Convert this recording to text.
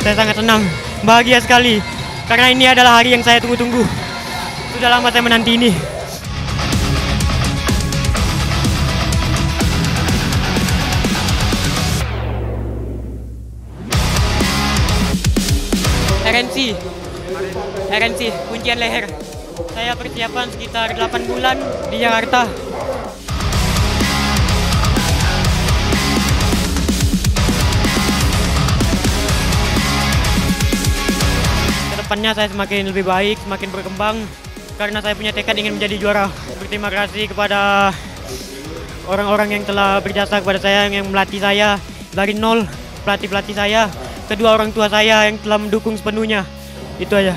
Saya sangat senang, bahagia sekali, karena ini adalah hari yang saya tunggu-tunggu. Sudah lama saya menanti ini. RNC, kuncian leher. Saya persiapan sekitar 8 bulan di Jakarta. Kedepannya saya semakin lebih baik, semakin berkembang, karena saya punya tekad ingin menjadi juara. Berterima kasih kepada orang-orang yang telah berjasa kepada saya, yang melatih saya dari nol, pelatih-pelatih saya, kedua orang tua saya yang telah mendukung sepenuhnya. Itu aja.